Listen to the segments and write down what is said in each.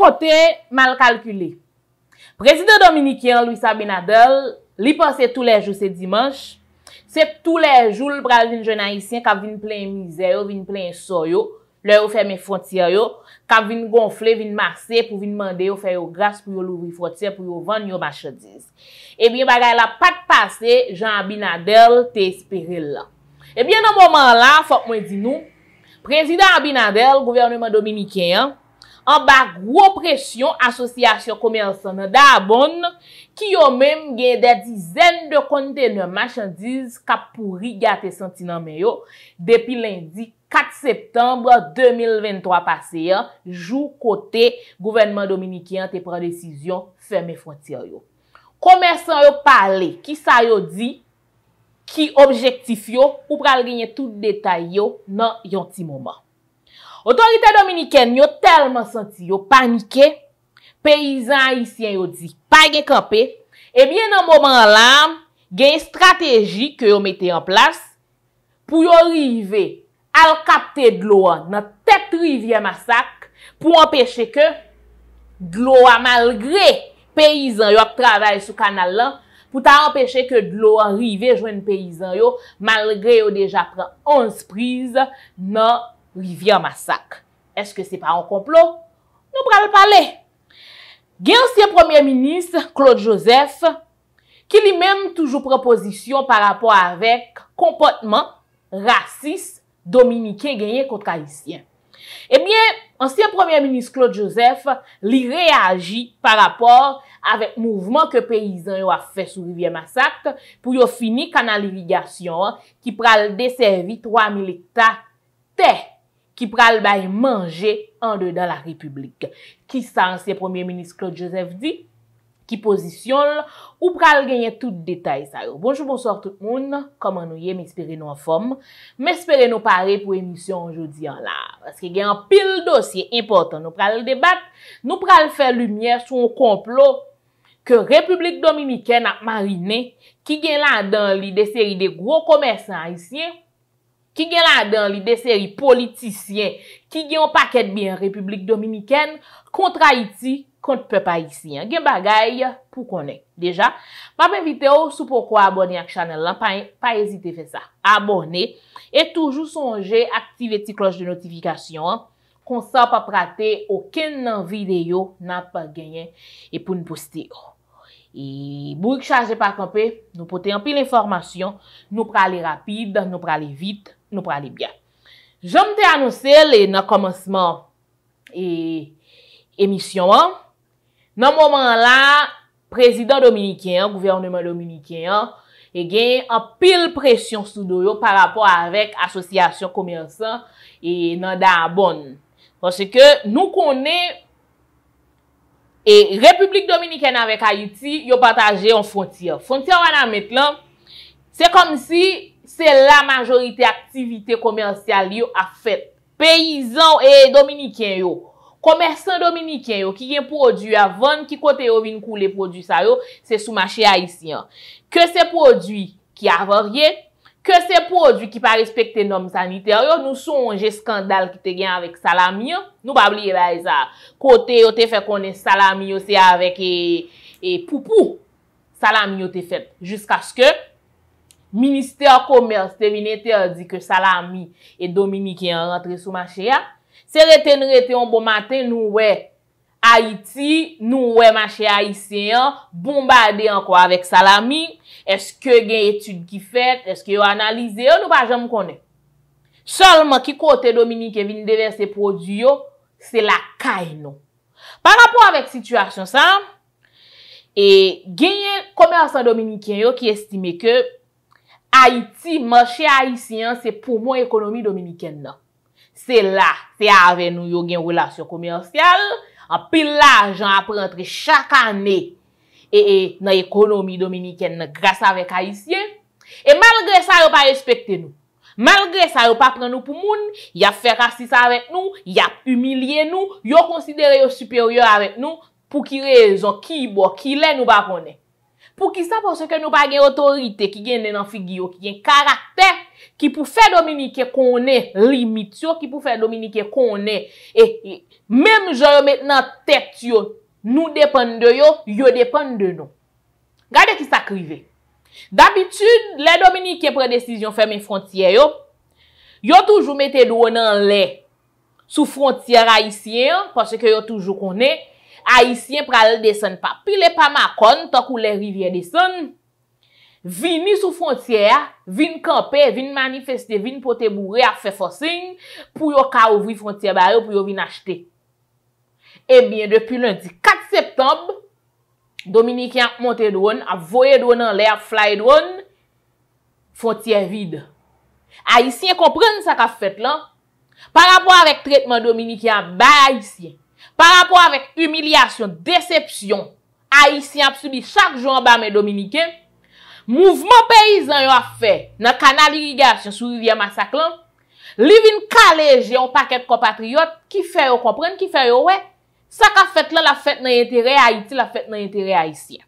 côté mal calculé. Président dominicain Luis Abinader, il passait tous les jours ces dimanches. C'est tous les jours le bras d'un jeune haïtien qui vient plein misère, vient plein soyo, leur fermer frontière, qui vient gonfler, vient masser pour venir demander faire grâce pour l'ouvrir frontière pour vendre nos marchandises. Eh bien bagay la pas passé, Jean Abinader t'espérer là. Eh bien dans moment là, faut moi dire nous, président Abinader, gouvernement dominicain en bas gros pression association commerçants d'Abonne qui ont même des dizaines de conteneurs marchandises cap pourri gâté sentiment yo depuis lundi 4 septembre 2023 passé jour côté gouvernement dominicain te prend décision fermer frontière yo commerçants yo parler qui ça yo dit qui objectif yo ou pral gagner tout détail yo dans yon petit moment. Autorité dominicaine yo tellement senti yo paniqué, paysan haïtien yo dit pas gen camper. Et bien dans moment là, gen stratégie que yo mettez en place pour yo arriver à capter de l'eau dans tête rivière Massacre pour empêcher que de l'eau malgré paysan yo travaille sur canal là pour t'empêcher que de l'eau arrive joindre paysan yo malgré yo déjà prend 11 prises dans Rivière Massacre. Est-ce que c'est pas un complot? Nous pral parler. Gen ancien premier ministre Claude Joseph qui lui-même toujours proposition par rapport avec comportement raciste dominicain gagné contre haïtien. Eh bien, ancien premier ministre Claude Joseph lui réagit par rapport avec mouvement que paysan yo a fait sur Rivière Massacre pour yo fini canal irrigation qui pral desservi 3000 hectares terre qui pral bay manger en dedans la République. Qui ça ancien premier ministre Claude Joseph dit? Qui positionne ou pral gagner tout détail ça yo. Bonjour, bonsoir tout le monde. Comment nous y est? M'espérez nous en forme. M'espérez nous paré pour émission aujourd'hui en là. Parce que y a un pile dossier important. Nous pral débattre. Nous pral faire lumière sur un complot que République Dominicaine a mariné. Qui gagne là dans l'idée série de gros commerçants haïtiens. Qui gen la dan li de série politicien qui gen un paquet bien République Dominicaine contre Haïti, contre peuple haïtien. Gen bagay pour connaître. Déjà, m'a invité ou sou pourquoi abonner à channel là, pas hésiter faire ça. Abonner et toujours songer activer petite cloche de notification qu'on ça pas rater aucune vidéo n'a pas gagné et pour nous poster. Et bourik chargé pas camper, nous porter en pile information, nous praler rapide, nous praler vite. Nous parlons bien. Je m'te annoncé dans le commencement et émission. Dans moment là, président dominicain, gouvernement dominicain, et gagne en pile pression sous doyo par rapport avec association commerçants et Nanda Abonne. Parce que nous connaissons et République Dominicaine avec Haïti, yo partagé en frontière. Frontière on a mettre là, c'est comme si c'est la majorité activité commerciale yo a fait. Paysans et dominicains yo, commerçants dominicains yo qui gen produit à vendre qui côté yo vinn couler produit ça yo, c'est sous marché haïtien. Que ces produits qui a varié, que ces produits qui pas respecter normes sanitaires yo, nous songe scandale qui te gen avec salami, nous pas oublier ça. Côté yo te fait connaître salami yo c'est avec et poupou. Salami yo te fait jusqu'à ce que ministère commerce terminateur dit que salami et dominicain rentré sous marché a c'est retenir un bon matin nous ouais Haïti nous ouais marché haïtien bombardé encore avec salami. Est-ce que gen étude qui fait? Est-ce que yo analyser? Nous pas jamais connaît seulement qui côté dominicain vient déverser produit yo, c'est la caille non. Par rapport avec situation ça et gen commerçant dominicain yo qui estime que Haïti, marché haïtien, c'est pour moi économie dominicaine. C'est là, c'est avec nous, yon gen relation commerciale. En pile l'argent à rentrer chaque année. Et dans l'économie dominicaine, grâce avec haïtien. Et malgré ça, yon pas respecté nous. Malgré ça, yon pas prend nous pour moun. Yon fait racisme avec nous. Yon humilié nous. Yon considéré yon supérieur avec nous. Pour qui raison, qui bo, qui l'est, nous pas connaît. Pour qui ça? Parce que nous pas une autorité qui gagne dans figure, qui gagne caractère, qui pour faire Dominique qu'on est limite, qui pour faire Dominique qu'on est. Et même je maintenant tête yo, nous dépend de yo, yo dépend de nous. Regardez qui ça crive. D'habitude, les Dominicains prennent décision fermer les frontières yo. Yo toujours mettez l'eau dans l'air sous frontière haïtienne parce que yo toujours connaît haïtien pral descendre pas pile pas Macon tant que les rivières descendent. Vini sous frontière, vin camper, vin manifester, vin pote bourré à faire forcing pour yo ka ouvrir frontière ba yo pour yo vin acheter. Eh bien depuis lundi 4 septembre, Dominicain monté drone, a voyé drone en l'air, fly drone frontière vide. Haïtiens comprennent ça qu'a fait là par rapport avec traitement dominicain ba haïtien, par rapport avec humiliation, déception, haïtien subi chaque jour en bas mes dominicains. Mouvement paysan yo a fait dans canal irrigation sur rivière Massacre, li vinn kaléger un paquet de compatriotes qui fait yo comprendre, qui fait yo ouais, ça qu'a fait là la fête dans intérêt Haïti, la fête dans intérêt haïtien.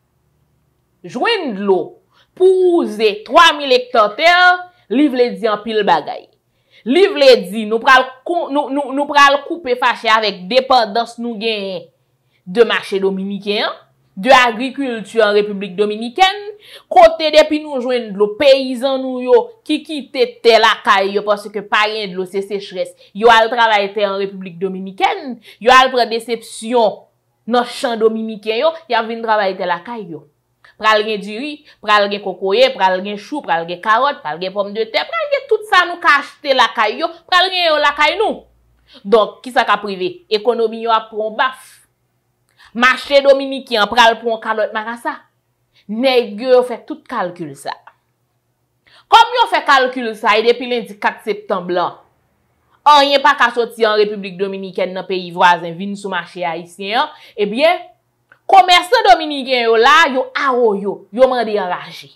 Joindre l'eau pour user 3000 hectares terre. Livre les dit en pile bagaille. Livre les dit, nous pral couper fâché avec dépendance nous gagne de marché dominicain, de agriculture en République Dominicaine, côté depuis nous joindre l'eau paysan nous yo, qui quitte tel la caille parce que pas rien de l'eau c'est sécheresse. Yo al travail en République Dominicaine, yo al prend déception dans champ dominicain yo, y a vinn travail tel la caille yo. Pral gen du riz, pral gen cocoyer, pral gen chou, pral gen carotte, pral gen pomme de terre, pral gen tout ça nous ka acheter la caillou, pral gen yo la caille nous. Donc qui ça ka privé? Économie yo a pron baf. Marché dominicain pral pron carotte makasa. Nèg yo fait tout calcul ça. Comme yo fait calcul ça et depuis lundi 4 septembre là, rien pas ka sorti en République Dominicaine dans pays voisin vinn sou marché haïtien, eh bien commerçants dominicains yo là yo aro yo yo mande enragé.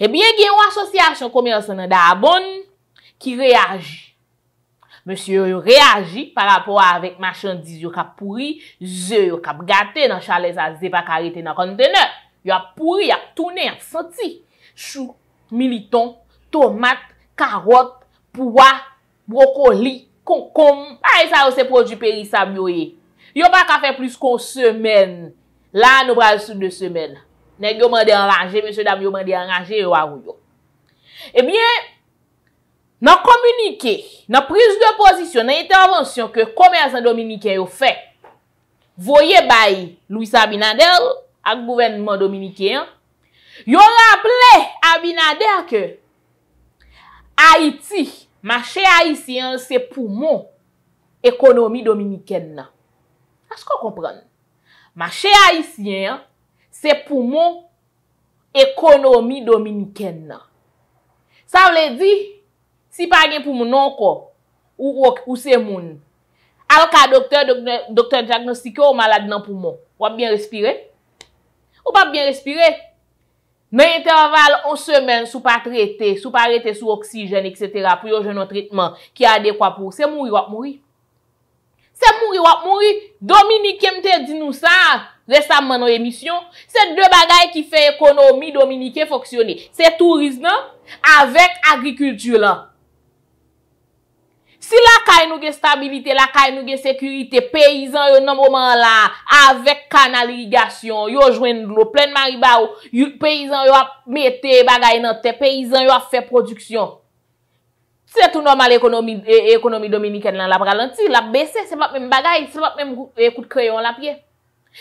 Eh bien il y a une association commerçants dans Dabon qui réagit. Monsieur yo réagit par rapport avec marchandises yo k'ap pourri, zè yo k'ap gâté dans chalet ça zè pas arrêté dans conteneur. Yo a pourri, a tourné, a senti chou, militon, tomate, carotte, pois, brocoli, concombre, ay ça c'est produit périssable yo yé. Yo pas qu'à faire plus qu'une semaine. Là, nous prenons sous 2 semaines. Nèg yo mande enragé, monsieur dame yo mande enragé yo a yo. Eh bien, dans communiqué, dans prise de position, dans intervention que commerçants dominicains yo fait, voyez bay Luis Abinader ak gouvernement dominicain, yo rappelé Abinader que Haïti, marché haïtien c'est poumon économie dominicaine. Est-ce qu'on comprend? Marché haïtien, c'est pour mon économie dominicaine. Ça veut dire, si pas gen pour mon encore, ou c'est moun. Alors qu'un docteur diagnostique ou malade dans poumon, ou bien respirer? Ou pas bien respirer? Dans intervalle 11 semaines, sous pas traité, sous pas arrêté sous oxygène, etc., pour yon un traitement qui est adéquat pour, c'est mourir ou mourir. C'est mourir ou mourir. Dominique m'te dit nous ça récemment dans l'émission. C'est 2 bagailles qui fait économie dominicaine fonctionner. C'est tourisme avec agriculture là. Si la caille nous gen stabilité, la caille nous gen sécurité, paysan yo nan moment là avec canal irrigation, yo joine l'eau pleine Maribahou, paysan yo a mette bagaille nan terre, paysan yo a fait production. C'est tout normal économie dominicaine la ralentie, la baisser, c'est pas même bagaille, c'est pas même coup de crayon la pied.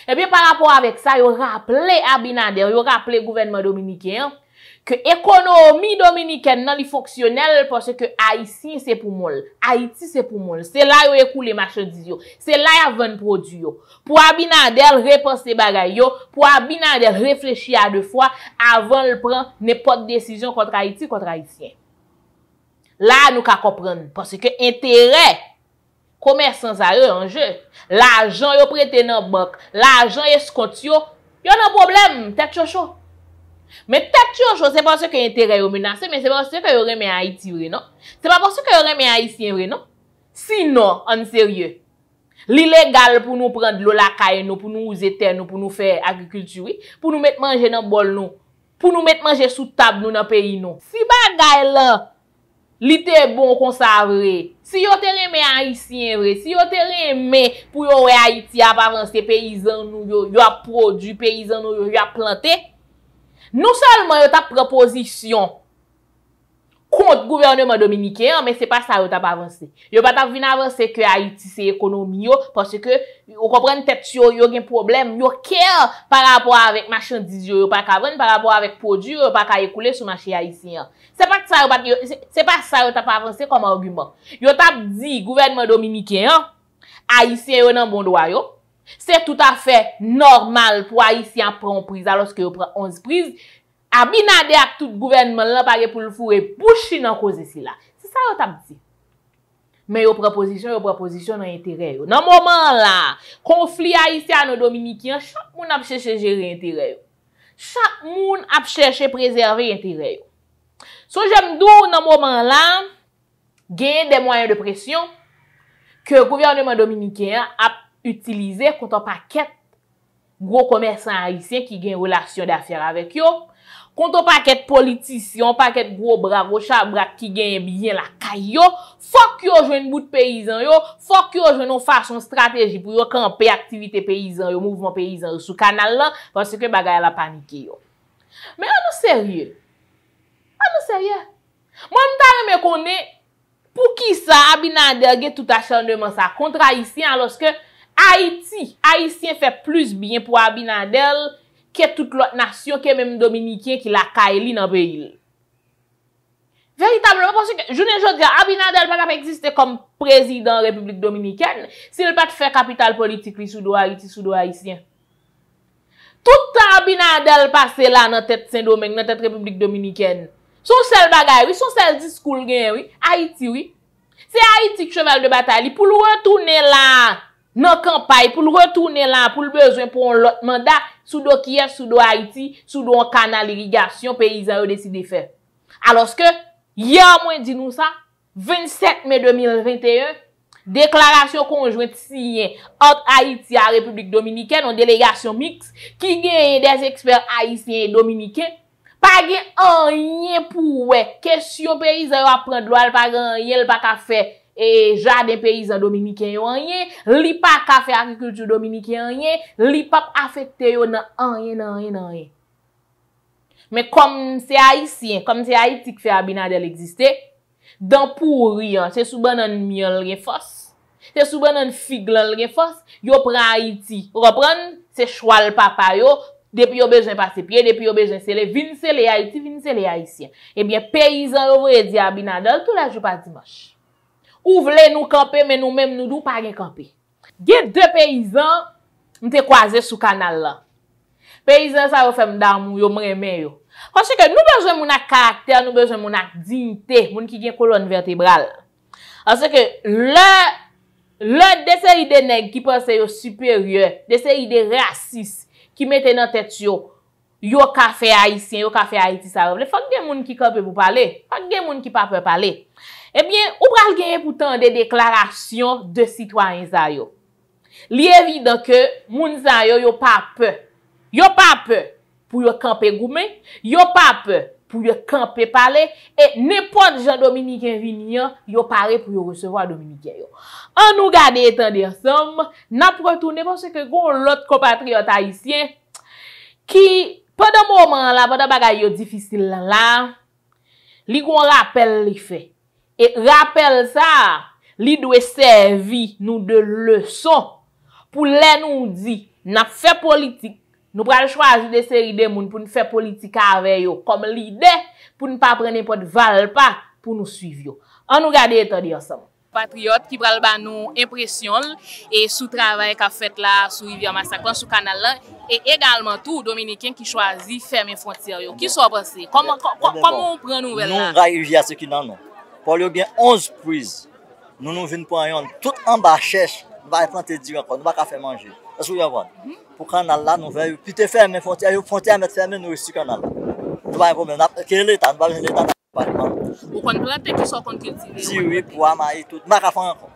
Et bien par rapport avec ça, yo rappelé Abinader, yo rappelé gouvernement dominicain que économie dominicaine nan li fonctionnel parce que Haïti c'est pour mol. Haïti c'est pour mol. C'est là yo écoule marchandise yo. C'est là y a vendre produit yo. Pour Abinader repenser bagaille yo, pour Abinader réfléchir à 2 fois avant de prendre n'importe décision contre Haïti, contre haïtien. Là, nous ka comprendre. Parce que intérêt, commerçants à eux en jeu. L'argent yo prêté dans banque. L'argent escompte yo. Yon un problème. Tête chocho. Mais tête chocho, c'est parce que intérêt yo menacé, mais c'est parce que yo remet Haïti vrai, non? C'est pas parce que yo remet Haïtien vrai, non? Sinon, en sérieux. L'illégal pour nous prendre l'eau la caille nous, pour nous user terre nous, pour nous faire agriculture, oui, pour nous mettre manger dans bol nous, pour nous mettre manger sous table nous dans pays nous. Si bagay là, li te bon comme ça vrai. Si yo te remè haïtien vrai, si yo te remè pour yo wè Haïti a avancer paysan nous, yo a produit paysan nous, yo a planté. Non seulement yo ta proposition contre gouvernement dominicain, mais c'est pas ça yo t'a pas avancé. Yo pas t'a venir avancer que Haïti c'est économie yo, parce que vous comprenez tête yo gen problème, yo care par rapport avec marchandise yo, pas ka vendre par rapport avec produit yo, pas ka écouler sur marché haïtien. C'est pas ça yo t'a pas avancé comme argument. Yo t'a dit gouvernement dominicain, haïtien yo nan bon droit yo. C'est tout à fait normal pour haïtien prendre prise alors que yo prend 11 prises. Abinader ak tout gouvernement là pas pour le fourrer bouche dans cause ici là. C'est ça yo t'a dit. Mais yo proposition dans intérêt yo. Dans moment là, conflit haïtien et dominicain, chaque moun a chercher gérer intérêt yo. Chaque moun a chercher préserver intérêt yo. So j'aime dou dans moment là, gagne des moyens de pression que le gouvernement dominicain a utilisé contre un paquet gros commerçants haïtiens qui gagnent relation d'affaires avec yo. Contre paquet politiciens, paquet gros bravo chabrak qui gagne bien la caillou, faut que yo joine bout de paysan yo, faut que yo joine une façon stratégie pour yo camper activité paysan yo, mouvement paysan sous canal là parce que bagay la paniqué yo. Mais on est sérieux. Moi m'ta remè connait pour qui ça Abinader gen tout acharnement ça contre haïtien alors que Haïti, haïtien fait plus bien pour Abinader que toute l'autre nation, que même dominicain qui la caille dans le pays. Véritablement, parce que je ne dis pas, Abinader n'a pas existé comme président de la République Dominicaine s'il n'a pas fait capital politique sous-haïtien. Tout le temps, Abinader passé là dans tête Saint-Domingue, dans tête République Dominicaine. Son seul bagage, oui, son seul discours, oui, Haïti, oui. C'est Haïti cheval de bataille. Pour le retourner là, dans campagne, pour le retourner là, pour le besoin pour l'autre mandat, Soudo qui est, soudo Haïti, soudo un canal irrigation, paysan ont décidé de faire. Alors que, hier, moi, dit nous ça, 27 mai 2021, déclaration conjointe signée entre Haïti et la République Dominicaine, en délégation mixte, qui gagne des experts haïtiens et dominicains, pas rien pour, question paysan à prendre l'oil, pas rien, pas qu'à faire. Et jardin paysan dominicain yon rien, li pa ka fè agriculture dominicain rien, li pa affecté yon nan rien. Mais comme c'est haïtien, comme c'est Haïti qui fait Abinader exister, dans pour rien, c'est sous banane miel rien force, c'est sous banane figue rien force, yo prend Haïti, reprendre c'est choix le papa yo, depuis yo besoin passer pied, depuis yo besoin c'est les vin c'est les Haïti, vin c'est les haïtiens. Eh bien paysan yo vre di Abinader tout la jour pas dimanche. Ou voulez nous camper, mais nous-mêmes, nous ne pas camper. Il y a deux paysans, nous sommes croisés sur le canal là. Paysans, ça va faire d'amour, yo m'aimer yo. Parce que nous besoin de mon caractère, nous besoin de mon dignité, mon qui a une colonne vertébrale. Parce que le des idées nègres qui pensent yo supérieur, des idées racistes qui mettent dans tête yo, yo café haïtien, yo café Haïti ça va. Il faut que des gens qui camper pour parler, pas des gens qui pas peur parler. Eh bien, ou pral gagner pourtant des déclarations de citoyens ça yo. Li évident que moun ça yo yo pas peur. Yo pas peur pour yo camper goumé, yo pas peur pour yo camper parler et n'importe gens dominicain vinian, yo paré pour yo recevoir dominicain yo. On nous garder étendre ensemble, n'a retourner parce que gon l'autre compatriote haïtien qui pendant moment là, pendant bagay yo difficile là, li gon rappel li fait. Et rappel ça, li doit servir nous de leçon pour les nous dit, n'a fait politique, nous pral choisir des séries de moun pour nous faire politique avec yo comme l'idée pour ne pas prendre n'importe val pas pour nous suivre yo. On nous garder étendre ensemble. Patriote qui pral ba nous impression et sous travail qu'a fait là sous Rivière Massacre sous canal là et également tout dominicain qui choisit fermer frontière yo. Qui sont passés? Comment on prend nouvelle là? Nous Rivière ce qui non. Pour le bien 11 prises, nous nous venons pour rien. Tout en bas cherche, on va planter du encore, on va pas faire manger. Est-ce que vous voyez? Pour canal là, nous veillons. Puis te fermes, frontières mettre fermées, nous restons canal là. Nous pas problème. Quel l'État, nous pas besoin d'État. Vous comprenez qui sont contre cultiver? Si oui, pour amailler tout, on va pas faire encore.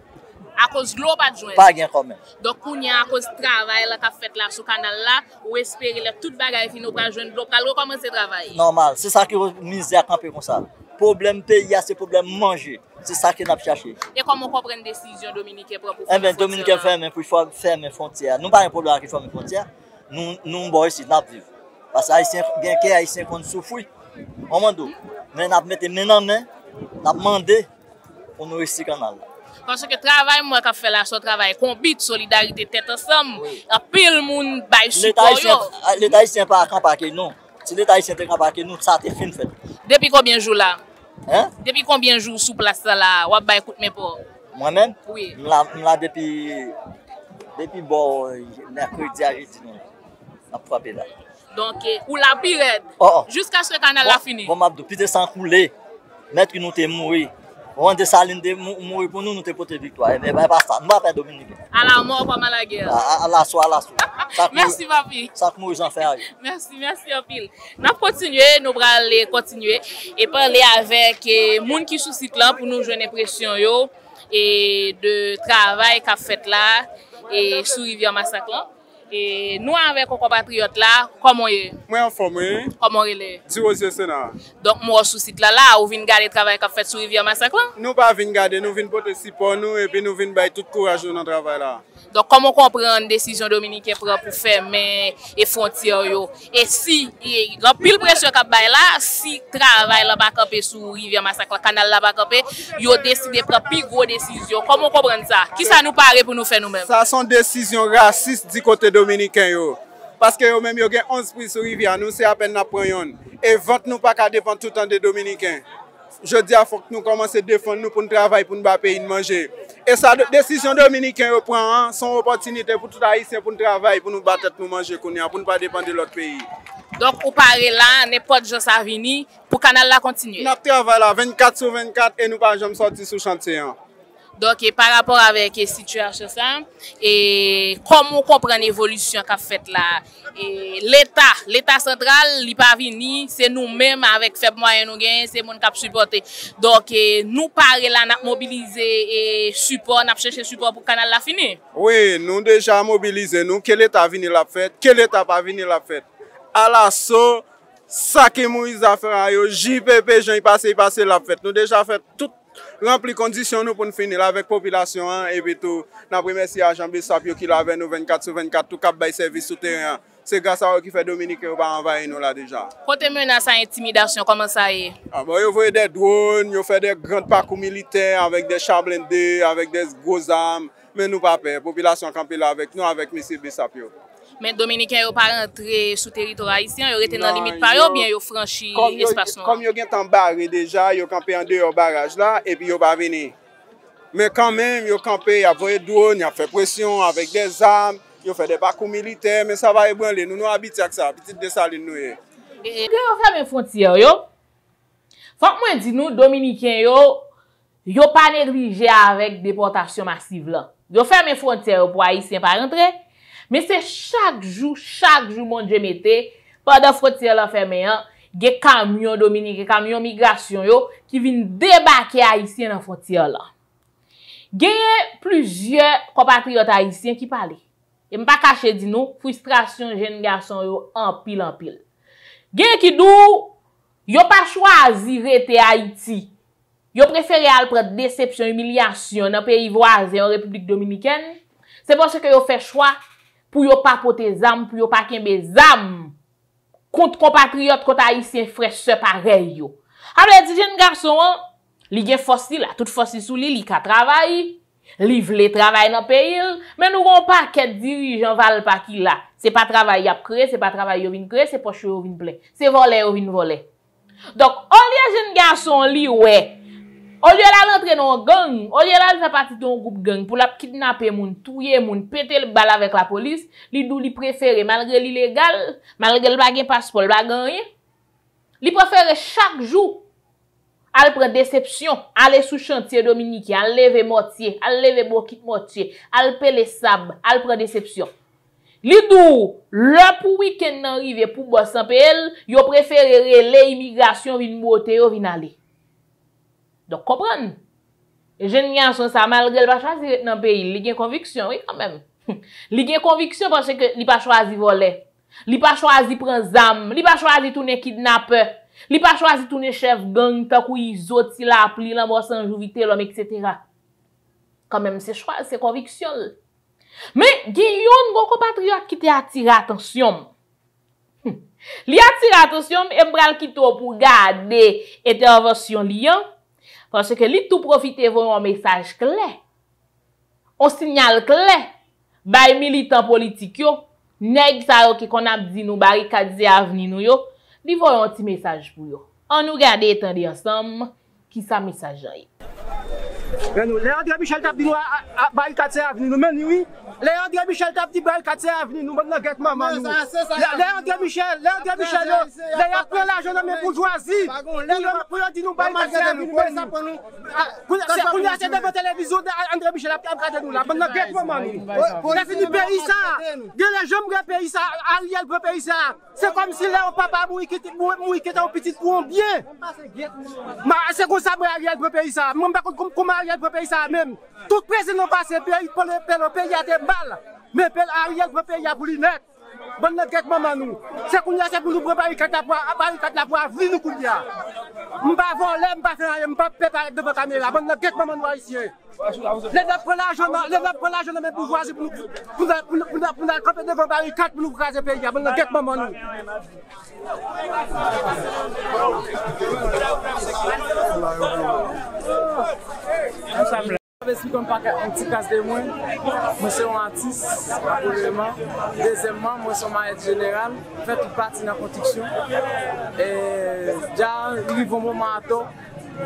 à cause de l'eau pas de joie. Pas gain quand même. Donc on y a à cause travail là qu'a fait là sur canal là, ou espérer là toute bagaille finit pas joindre l'eau, pas recommencer travail. Normal, c'est ça qui misère camper comme ça. Problème pays, c'est problème manger. C'est ça que nous avons cherché. Et comment comprendre une décision dominicaine pour faire des Dominicains ferme les frontières. Nous n'avons pas un problème avec les frontières. Nous sommes ici, nous vivons. Parce que les Haïtiens sont souffrés. Mais nous mettons main en main, nous demandons pour nous rester canal. Parce que le travail, moi, qui fait là, ce travail, combat, solidarité, tête ensemble, un pile monde bail support. Les Haïtiens ne sont pas campés, non. Si les Haïtiens sont campés, nous, ça a été fini. Depuis combien de jours là? Hein? Depuis combien de jours sous place là? Ou bien écoute mes pauvres? Moi-même? Oui. Là depuis bon mercredi à jeudi, on a frappé là. Donc, ou la pirate? Jusqu'à ce que le canal a fini. Bon, Mabdou, puis de s'en couler, mettre que nous t'es mourir. On te saline de mourir pour nous, nous t'es porté victoire. Mais pas ça, nous pas faire Dominique. À la mort, pas mal à la guerre. À la soie. Merci, papi. Ça que nous en faisons. Merci, en pile. Nous continuons, nous allons continuer et parler avec les gens qui sont sur site là pour nous donner l'impression de travail qu'a fait là et sur Rivière Massacre. Et nous, avec nos compatriotes là, comment est-ce? Moi, en forme. Comment est-ce? Du Rosier Sénat. Donc, moi, sur site là, vous venez garder le travail qu'a fait sur Rivière Massacre? Nous, pas venir garder, nous venons porter si pour nous et puis nous venons bailler tout courage dans le travail là. Donc, comment comprendre une décision dominicaine pour fermer les frontières? Et si, la pile pression qui est là, si le travail n'est pas campé sur Rivière Massacre, le canal n'est pas campé, ils ont décidé de prendre une plus grosse décision. Comment comprendre ça? Qui ça nous paraît pour nous faire nous-mêmes? Ça sont des décisions racistes du côté dominicain. Parce que même ils ont 11 prix sur Rivière, nous c'est à peine nous prenons. Et vote nous pas qu'à défendre tout le temps des Dominicains. Je dis à faut que nous commençons à défendre nous pour nous travailler, pour nous payer, pour manger. Et sa décision dominicaine reprend son opportunité pour tout Haïtien pour nous travailler, pour nous battre, pour nous manger, pour ne pas dépendre de l'autre pays. Donc, vous parlez là, n'importe qui est venu pour que le canal continue. Nous travaillons 24 sur 24 et nous ne pouvons jamais sortir sur le chantier. Donc, et par rapport avec la situation, et comment comprendre l'évolution qu'a faite là, l'État central, il n'est pas venu, c'est nous-mêmes avec faible moyen nous gagnons, c'est nous qui avons supporté. Donc, nous parlons là, nous avons mobilisé et support, nous avons cherché support pour que le canal la fini. Oui, nous déjà mobilisé, nous, quel État venu la fête, quel État pas venu la fête. À l'assaut, ça qui Moïse a fait, JPP, j'en ai passé la fête. Nous déjà fait tout. Rempli conditions nous pour nous finir avec la population hein, et puis tout. Nous remercions à Jean-Baptiste Sapio qui l'a avec nous 24 sur 24, tout cap bail service souterrain. C'est grâce à eux qui fait Dominique et pas envahir nous là déjà. Côté menace à intimidation, comment ça y est? Ah bon, ils voient des drones, ils font des grands parcours militaires avec des chars blindés, avec des grosses armes. Mais nous pas peur, la population campée là avec nous, avec M. B. Sapio. Mais les Dominicains n'ont pas rentré sous le territoire haïtien, ils ont été dans la limite par eux, bien ils ont franchi l'espace noir. Comme ils ont barré déjà, ils ont campé en dehors du barrage là, et puis ils n'ont pas venu. Mais quand même, ils ont campé, ils ont fait des drones, ils ont fait pression avec des armes, ils ont fait des parcours militaires, mais ça va ébranler. Nous habitons avec ça, petite dessaline nous. Ils ont fermé les frontières. Il faut que je dise, nous, Dominicains, ils n'ont pas négligé avec la déportation massive là. Ils ont fermé les frontières pour les Haïtiens ne pas rentrer. Mais c'est chaque jour, mon Dieu, mettez, pendant la frontière la fermée, il y a des camions dominicains, des camions migration qui viennent débarquer haïtiens dans la frontière là. Il y a plusieurs compatriotes haïtiens qui parlent. Et je ne vais pas cacher, dis nous, frustration jeune garçon yo en pile. Il y a qui dou, yo pas choisi rester Haïti. Yo préféré aller prendre déception, humiliation dans pays voisin, en République Dominicaine. C'est parce que yo fait choix pour ne pas porter des armes, pour ne pas qu'il y ait des armes contre compatriotes, contre haïtiens, frères, sœurs, pareil. Alors, les jeunes garçons, ils ont force, toute force sous lui, ils travaillent, ils veulent travailler dans le pays, mais nous n'avons pas qu'un dirigeant val pas qui là. Ce n'est pas travail à créer, ce n'est pas travail à créer, c'est pas chou à créer, c'est voler à voler. Donc, les jeunes garçons, ouais. Au lieu de rentrer dans un gang, au lieu de faire partie d'un groupe gang pour la kidnapper moun, tuer moun, péter le bal avec la police, li dou li préféré malgré l'illégal, malgré le bagage passeport, bagage rien. Li préféré chaque jour aller prendre déception, aller sous chantier dominicain, aller lever mortier, aller lever bokit mortier, aller peler sable, aller prendre déception. Li dou le pour week-end arrivé pour boss en PL, yo préféré relais immigration vinn monter, vinn aller. Donc, comprendre. Et jeune garçon, ça, malgré le pas choisi dans le pays, il y a une conviction, oui, quand même. Il y a une conviction parce que il pas choisi voler. Il pas choisi prendre zam, il pas choisi tourner kidnappeur. Il pas choisi tourner chef gang, tant qu'ils ont la pli, l'ambosse en jouvité, l'homme, etc. Quand même, c'est choix, c'est conviction. Mais, il y a un compatriote qui t'a attiré attention. Li attire attention et m'bral kito pour garder intervention liant parce que li tout profiter voyon un message clair. On signal clair bay militant politique yo, nèg sa yo ki kon a di nou barikade avenir nou yo, li voyon un petit message pour yo. On nous garde étendre ensemble qui sa message ay. Ben nous les André Michel t'a dit nous barikade avenir nous men oui. Les André Michel t'a dit bal 4 avenue nous maintenant get maman nous. Les André Michel les a pris l'argent dans mes bourgeoisie. Pour dire nous bal 4 avenue ça pour nous. Pour acheter devant télévision André Michel a regarder nous là maintenant get maman nous. C'est du pays ça. Les gens grand pays ça Ariel grand pays ça. C'est comme si là on papa mourir qui était un petit pour bien. C'est comme ça Ariel grand pays ça. Moi pas comment Ariel grand pays ça même. Tout président passé pays pour le pays à des balles. Mais Ariel grand pays à boulinette. Bonne guette maman nous. C'est qu'on y a c'est pour nous préparer la pour venir nous courir. M'pas voler, m'pas faire, m'pas préparer devant caméra. Bonne guette maman nous haïtien. Les gens prennent l'argent dans mes bourgeoisies pour nous camper devant barricade pour nous craser pays. Bonne guette maman nous. Je suis comme un petit casse de moi, je suis un artiste, premièrement. Deuxièmement, je suis un maître général, je fais toute partie de la construction. Et déjà, il y a un moment à temps,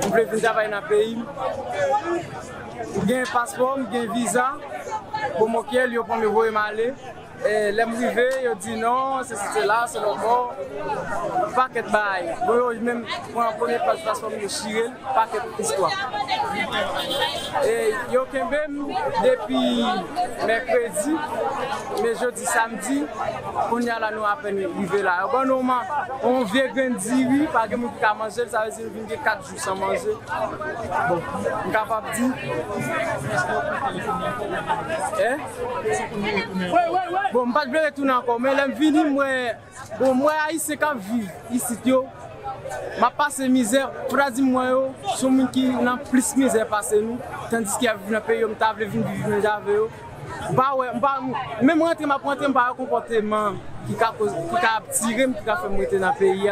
je voulais venir travailler dans le pays. J'ai un passeport, j'ai un visa, pour moi, je vais prendre m'aller. Et les privés, ils disent non, c'est là, c'est le bon. Paquet de bail. Même pour un premier passeport, je suis paquet d'histoire. Et ils ont même depuis mercredi, mais jeudi, samedi, on y a là, nous à peine privés là. Bon, normalement, on vient grandir, oui, parce que nous pouvons manger, ça veut dire qu'on vient 4 jours sans manger. Bon, on est capable de dire. Oui. Bon, je ne vais pas retourner encore, mais je suis venu, moi, ici, quand je vis ici, je passe misère, je mois sur les gens qui ont plus de misère passé nous, tandis qu'ils vivent dans le pays, ils vivent avec eux. Même moi, je ne vais pas comportement qui a tiré, qui a fait monter dans le pays.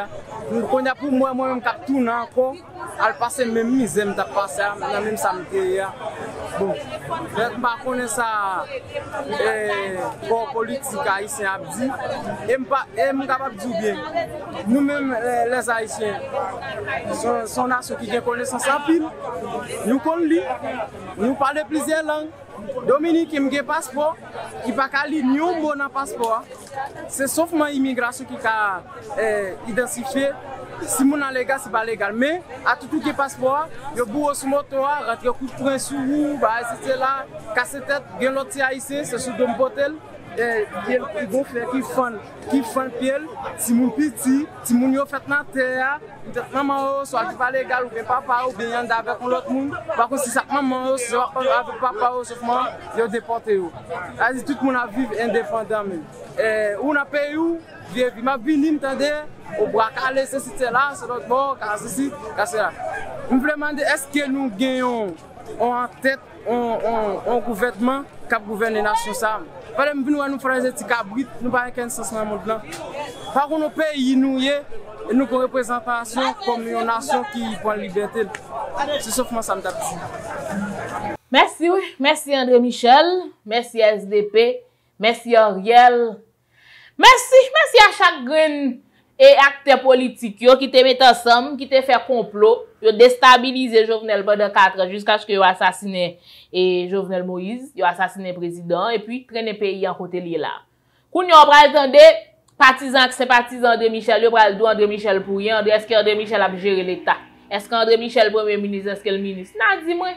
Pour moi, je tourne encore, je passe la même misère, je passe la même samedi. Bon, je connais ça pour politique haïtienne Abdi et je suis capable de dire bien. Nous-mêmes, les Haïtiens, sont nation qui connaissent sa pile, nous connaissons, nous parlons plusieurs langues. Dominique, il y a un passeport qui n'a pas de passeport. C'est sauf l'immigration qui a identifié. Si mon légal, c'est pas légal. Mais à tout qui passeport, le bourreau sur moto, rentre coup de poing sur vous, c'est là, casse tête, bien l'autre haïtien, c'est sur le botel, il bon frère qui font pied, si mon petit, si mon yo fait dans terre, peut-être maman, soit qui pas légal, ou bien papa, ou bien avec l'autre monde. Par contre, si ça maman, soit avec papa, sauf moi, je déporte. Tout le monde a vécu indépendant. On a payé où? Ma vie, au bois calé, ceci, là, c'est l'autre bord, ceci, cela. Je me demande, est-ce que nous gagnons en tête un gouvernement qui gouverne les nations? Par exemple, nous faisons des petits cabrites, nous n'avons aucun sens dans le monde. Par contre, nos pays, nous avons une représentation comme une nation qui prend liberté. C'est sauf moi, ça me tape. Merci, oui. Merci André Michel, merci SDP, merci Ariel. Merci à chaque grain et acteur politique qui te met ensemble, qui te fait complot, yo déstabiliser Jovenel pendant 4 ans jusqu'à ce que yo assassiné et Jovenel Moïse, yo assassiné président et puis traîner pays en côté lié là. Koun yo pral tande partisans qui sympathisants de Michel, yo pral dou André Michel pour rien, est-ce que André Michel a géré l'État? Est-ce qu'André Michel premier ministre, est-ce qu'il ministre? Na di moi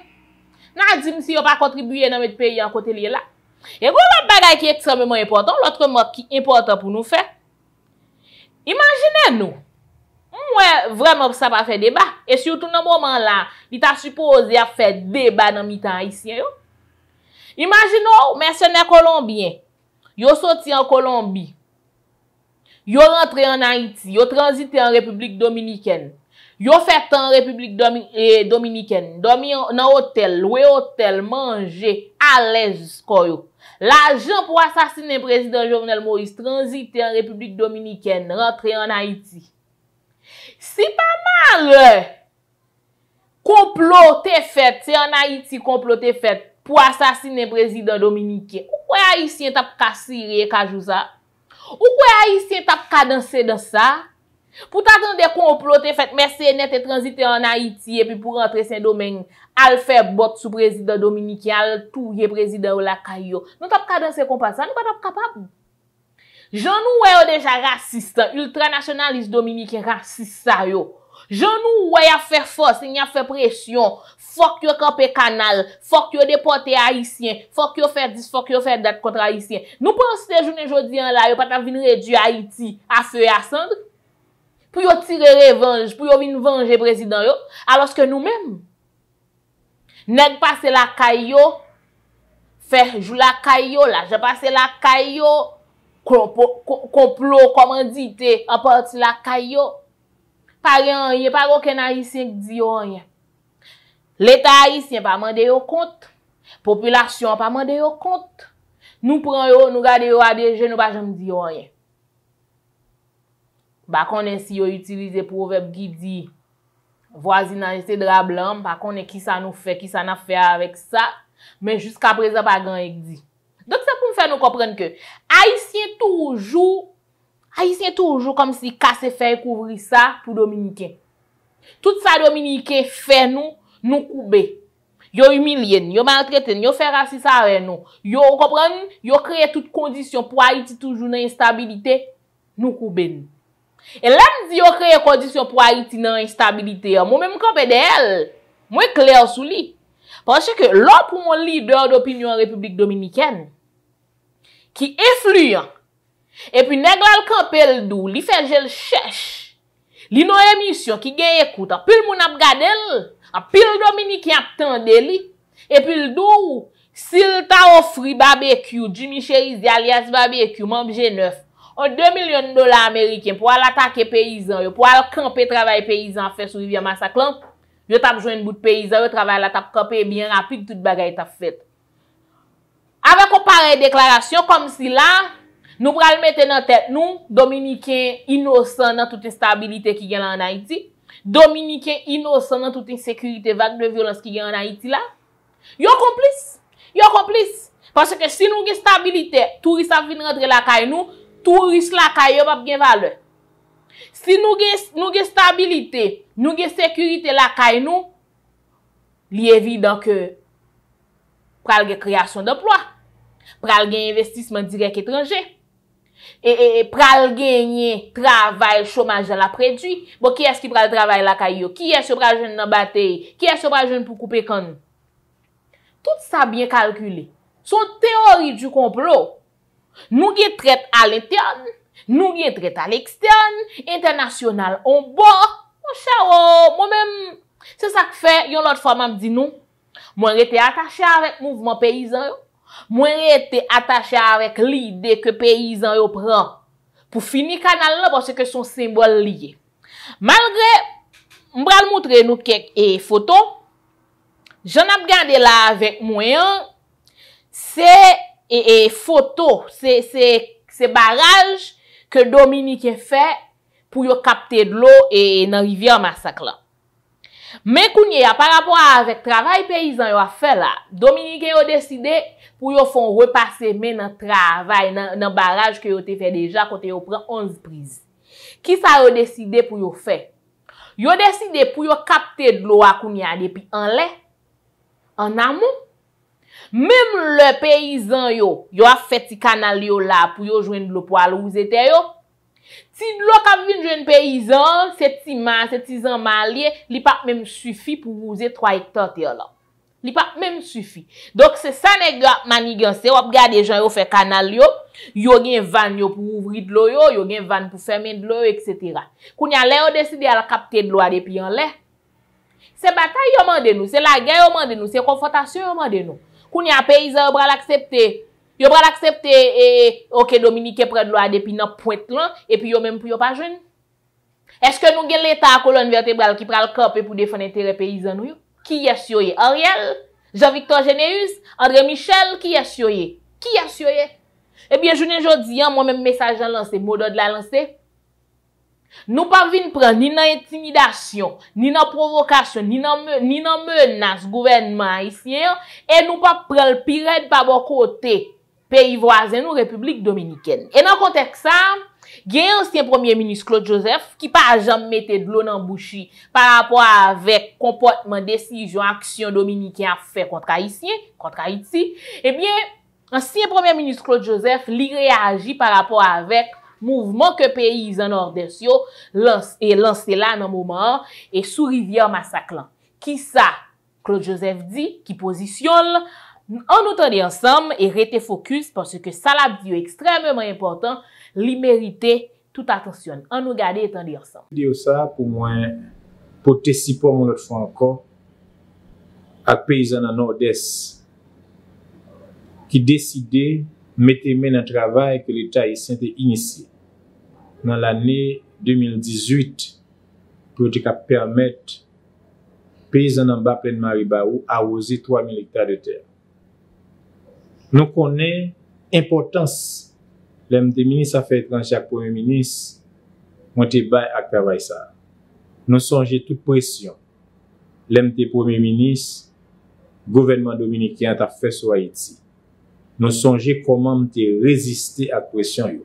si yo pas contribuer dans mettre pays en côté lié là. Et gros l'autre bagay qui est extrêmement important, l'autre mot qui est important pour nous faire. Imaginez-nous, Ouais, vraiment ça pas fait débat et surtout dans moment là, il t'a supposé à faire débat dans mi-temps haïtien. Imaginons mercenaires colombiens, yo sorti en Colombie. Yo rentré en Haïti, yo transité en République Dominicaine. Yo fait en République Dominicaine, dormir dans hôtel, louer hôtel, manger à l'aise koyo. L'argent pour assassiner le président Jovenel Moïse, transiter en République Dominicaine, rentrer en Haïti. C'est pas mal. Comploter fait, c'est en Haïti comploter fait pour assassiner le président dominicain. Pourquoi Haïtien tap ka sire ka jou ça? Pourquoi Haïtien tap ka danser dans ça? Pour t'attendre comploter fait mercenaire et transiter en Haïti et puis pour rentrer Saint-Domingue, al faire bot sous président dominicain, al touyer président la caillou. Nous tap ka danser comme ça, nous pas tap capable. J'en ouè déjà raciste, ultranationaliste dominicain raciste ça yo. J'en ouè a fait force, il a fait pression. Faut que yo camper canal, faut que yo déporter haïtien, faut que yo faire 10, faut que yo faire date contre haïtien. Nous pensons journée jodi en là, yo pas ta venir réduire Haïti à feu et à cendre pour yo tirer revanche, pour yo venir venger président yo, alors que nous-mêmes nèg passer la caillou, faire jouer la caillou là, j'ai passé la caillou. Complot, comment dit, en partie la caillou. Pas rien, il n'y a pas aucun haïtien qui dit rien. L'État haïtien pas mandé au compte. Population pas mandé au compte. Nous prenons, nous gardons ADG, nous pas jamais dit rien. Bah, qu'on est si on utilise proverbe qui dit, voisinage c'est drap blanc, bah, qu'on est qui ça nous fait, qui ça n'a fait avec ça. Mais jusqu'à présent, pas grand qui dit. Donc, ça pour me faire nous comprendre que Haïtien toujours comme si casse fait couvrir ça pour Dominicain. Tout ça Dominicain fait nous couper. Yo humilié, yo maltraité, yo fait racisme avec nous. Yo comprendre, yo créé toutes conditions pour Haïti toujours dans instabilité, nous couper. Et là me dit yo créé conditions pour Haïti dans instabilité. Moi même camper d'elle. Moi clair sous lui. Parce que là pour un leader d'opinion en République Dominicaine qui influent. Et puis nèg la campel dou, li fait gel cherche. Li non émission qui gagne écoute, en pile moun ap gade l, en pile dominicain ap tande li. Et puis le dou, s'il t'a offri barbecue, Jimmy Cherizier alias barbecue, membre G9, en 2 millions de dollars américains pour aller attaquer paysan, pour aller camper travail paysan fait sur Rivière Massacre, yo t'a joindre bout de paysan, yo travail la t'a camper bien rapide toute bagaille t'a fait. Avec une pareille déclaration, comme si là, nous pral mettre dans tête nous, Dominicains innocents dans toute instabilité qui gagne en Haïti, Dominicains innocents dans toute insécurité, vague de violence qui gagne en Haïti là. Yo complice. Parce que si nous gagne stabilité, touristes viennent rentrer la caille nous, touristes la caille pas bien valeur. Si nous gagne stabilité, nous gagne sécurité la caille nous, il est évident que pral gagne création d'emploi. Pral gagner investissement direct étranger. Et pral gagner travail chômage à la préduit. Bon, qui est-ce qui pral travail la caillou? Qui est-ce qui pral jeune dans bataille? Qui est-ce qui pral jeune pour couper canne? Tout ça bien calculé. Son théorie du complot. Nous qui traite à l'interne, nous qui traite à l'externe, international on bord. Mon chao, moi-même, c'est ça que fait, yon l'autre fois m'a dit nous. Moi j'étais attaché avec mouvement paysan. Moi j'étais attaché avec l'idée que paysan yo prend pour finir canal là parce que son symbole lié. Malgré m'bral montrer nous quelques photos. J'en ai regardé là avec moi c'est photo, c'est barrage que Dominique fait pour yo capter de l'eau et dans rivière Massacre là. Mais kounye a par rapport avec travail paysan yo a fait là, Dominicain yo décidé pour yo font repasser mais dans travail dans barrage que yo te fait déjà quand yo prend 11 prises. Qui ça yo décidé pour yo faire? Yo décidé pour yo capter de l'eau à kounye depuis en lait en amont. Même le paysan yo a fait ti canal yo là pour yo joindre l'eau pour aller aux étés yo. Si l'eau qu'a vinn jeune paysan, c'est ti ma, c'est ti zan malier, li pas même suffit pour vous 3 hectares terre là. Li pas même suffit. Donc c'est ça nèg manigancé, on regarder gens yo fait canal yo, yo gen van yo pour ouvrir de l'eau yo, yo gen van pour fermer de l'eau etc. Kounya lè yo décider à capter de l'eau depuis en l'air. C'est bataille yo mandé nous, c'est la guerre yo mandé nous, c'est confrontation yo mandé nous. Kounya paysan bral accepter. Yo bral accepter et OK Dominicain prend de l'eau depuis nan pointe là et puis yo même pour yo pas jeune. Est-ce que nous gen l'état colonne vertébrale qui pral camper pour défendre intérêt paysan nou yo? Qui est sur Ariel, Jean-Victor Généus, André Michel, qui est sur qui est sur? Eh bien, je ne dis pas, moi-même, message à lancer, mot d'ordre la lancer. Nous pas venir prendre ni dans intimidation, ni dans provocation, ni dans menace gouvernement haïtien, et nous pas prendre le pirate par bon côté, pays voisin, nous, République Dominicaine. Et dans le contexte ça, il y a un ancien premier ministre Claude Joseph qui pas jamais mettait de l'eau dans bouche par rapport avec comportement, décision, action dominicaine à faire contre haïtien, contre Haïti. Eh bien, ancien premier ministre Claude Joseph, il réagit par rapport avec mouvement que paysan nord-est lance et lancé là dans moment et sous rivière massacre. Qui ça Claude Joseph dit qui positionne? En entendant ensemble et rester focus parce que ça l'a dit extrêmement important, li mérite toute attention. En nous garder et entendre ensemble. Vidéo ça pour moi pour te supporter mon autre fois encore à paysan dans nord-est qui décidé mettre main dans travail que l'État haïtien a initié dans l'année 2018 pour permettre paysan en bas pleine Maribahou à arroser 3000 hectares de terre. Nous connaissons l'importance. Le ministre des Affaires étrangères, le Premier ministre, nous avons travaillé ça. Nous songeons toute pression. Le Premier ministre, le gouvernement dominicain a fait sur Haïti. Nous songeons comment nous résister à la pression.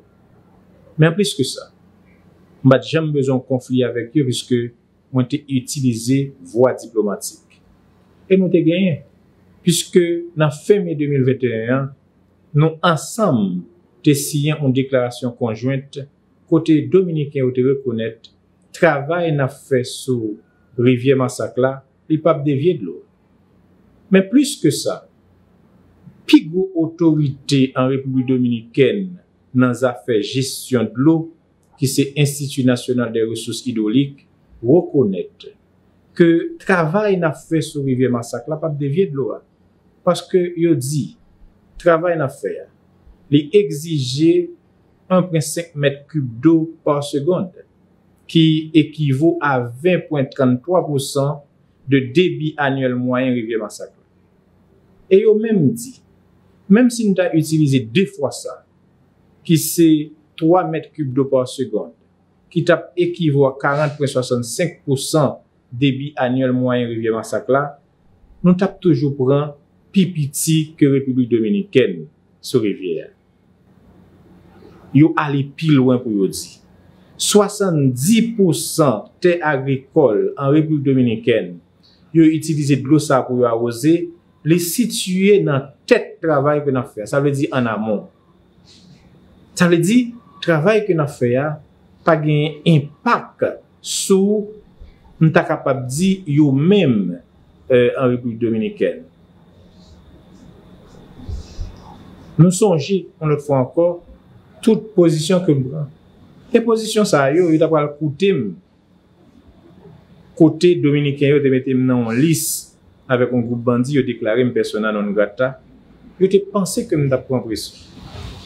Mais plus que ça, nous n'avons jamais besoin de conflit avec eux puisque nous avons utilisé voie diplomatique. Et nous avons gagné. Puisque, dans fin mai 2021, nous, ensemble, avons signé une déclaration conjointe, côté dominicain, où te reconnaître, travail n'a fait sur Rivière Massacre, il pas dévier de l'eau. Mais plus que ça, Pigo autorité en République Dominicaine, dans les affaires gestion de l'eau, qui c'est Institut national des ressources hydrauliques, reconnaître que travail n'a fait sur Rivière Massacre, pas dévier de l'eau. Parce que, il dit, travail n'a fait, il exige 1,5 mètres cubes d'eau par seconde, qui équivaut à 20,33% de débit annuel moyen rivière massacre. Et il même dit, même si nous avons utilisé 2 fois ça, qui c'est 3 mètres cubes d'eau par seconde, qui équivaut à 40,65% débit annuel moyen rivière massacre, nous avons toujours pris pipiti que République Dominicaine sur rivière. Yo allé plus loin pour yo dire. 70% terre agricole en République Dominicaine, yo utilisé de l'eau ça pour arroser, les situer dans tête travail que n'a fait. Ça veut dire en amont. Ça veut dire travail que n'a fait pas gain impact sur nous ta capable dire yo même en République Dominicaine. Nous songeons, on le fait encore, toute position que nous prenons. Les positions, ça, yo, il a pas le côté dominicain, yo, de mettre en lice avec un groupe bandit, yo, déclaré une persona non grata. Yo, te pensé que nous avons pris ça.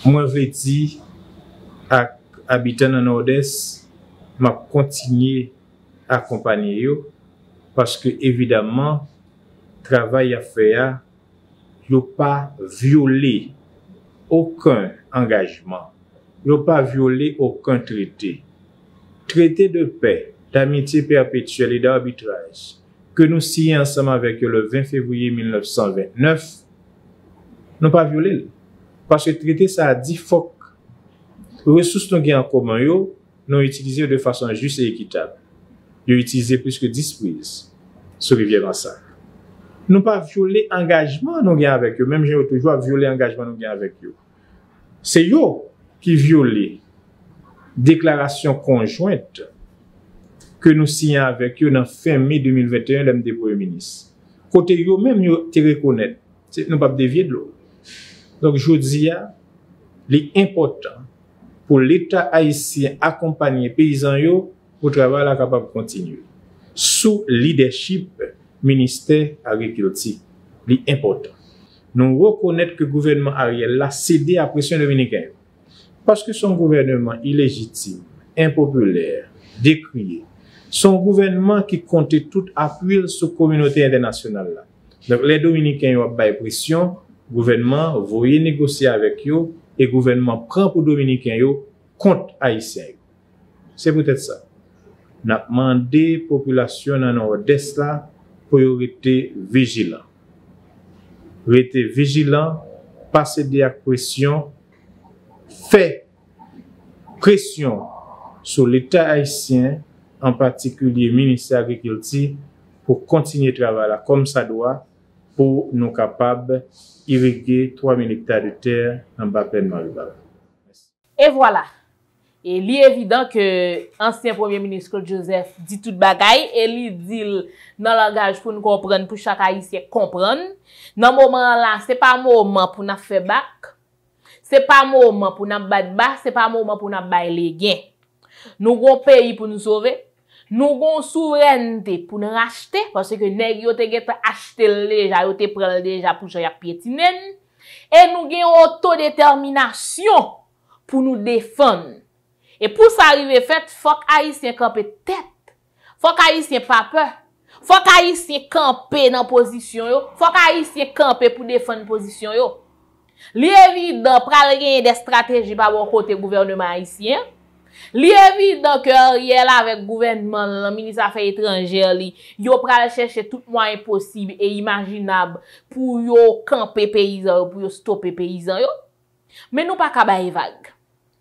Moi, je dis, habitant dans le nord-est, je continue à accompagner yo, parce que, évidemment, travail à faire, yo, pas violé aucun engagement, n'ont pas violé aucun traité. Traité de paix, d'amitié perpétuelle et d'arbitrage que nous signons ensemble avec le 20 février 1929, n'ont pas violé. Parce que traité, ça a dit faut que les ressources nous avons en commun, nous avons utilisé de façon juste et équitable. Nous avons utilisé plus que 10 prises sur Rivière Massacre. Nous n'avons pas violé l'engagement nous avons avec eux. Même j'ai toujours violé l'engagement nous avons avec eux. C'est eux qui violent déclaration conjointe que nous signons avec eux dans fin mai 2021, l'homme des premiers ministres. côté yo même yo te reconnaître, c'est nous pas dévier de l'eau. Donc je dis l'important pour l'État haïtien accompagner paysan yo pour travail la capable continuer sous leadership ministère agriculture. L'important. Nous reconnaître que le gouvernement Ariel l'a cédé à la pression dominicaine. Parce que son gouvernement illégitime, impopulaire, décrié, son gouvernement qui comptait tout appui sur la communauté internationale. Donc les Dominicains ont fait pression, le gouvernement voyait négocier avec eux et le gouvernement prend pour les Dominicains contre les Haïtiens. C'est peut-être ça. Nous avons demandé à la population dans le nord-est pour être vigilant. Restez vigilant, pas céder à pression, fait pression sur l'État haïtien, en particulier le ministère de l'Agriculture, pour continuer le travail là, comme ça doit, pour nous capables d'irriguer 3000 hectares de terre en bas de Maribahou. Et voilà. Et il est évident que l'ancien Premier ministre Claude Joseph dit tout bagaille et il dit dans le langage pour nous comprendre, pour chaque Haïtien comprendre. Dans ce moment-là, ce n'est pas un moment pour nous faire bac, ce n'est pas un moment pour nous battre bas, ce n'est pas un moment pour nous bailler les gains. Nous avons un pays pour nous sauver, nous avons une souveraineté pour nous racheter, parce que nous avons acheté déjà, nous avons pris déjà pour nous piétiner, et nous avons une autodétermination pour nous défendre. Et pour ça arriver fait, faut que Haïtien campe tête. Faut que Haïtien pas peur. Faut que Haïtien campe dans position yo. Faut que Haïtien campe pour défendre position yo. Li évident pral gagner des stratégies par bon côté gouvernement haïtien. Li évident que Ariel avec gouvernement, le ministre des Affaires étrangères li, yo pral chercher tout moyen possible et imaginable pour yo camper paysan, pour yo stopper paysan yo. Mais nous pas ka bay vague.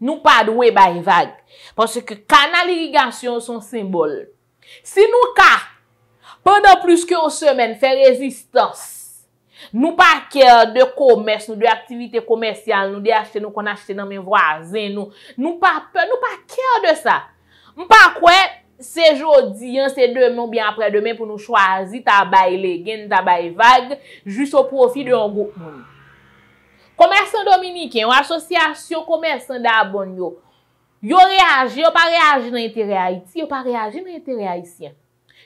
Nous pas doué bay vague parce que canal irrigation sont symbole. Si nous ka pendant plus qu'une semaine fait résistance, nous pas de commerce, nous de activité commerciale, nous de acheter nous qu'on acheter dans mes voisins, nous pas peur, nous pas de ça. Nous pas quoi c'est jodi, c'est demain ou bien après demain pour nous choisir ta bay légende, ta bay vague juste au profit de un groupe monde. Commerçants dominicains, association commerçants d'Abonne, yo réagi, yo pas réagi dans l'intérêt Haïti, yo pas réagi dans l'intérêt haïtien.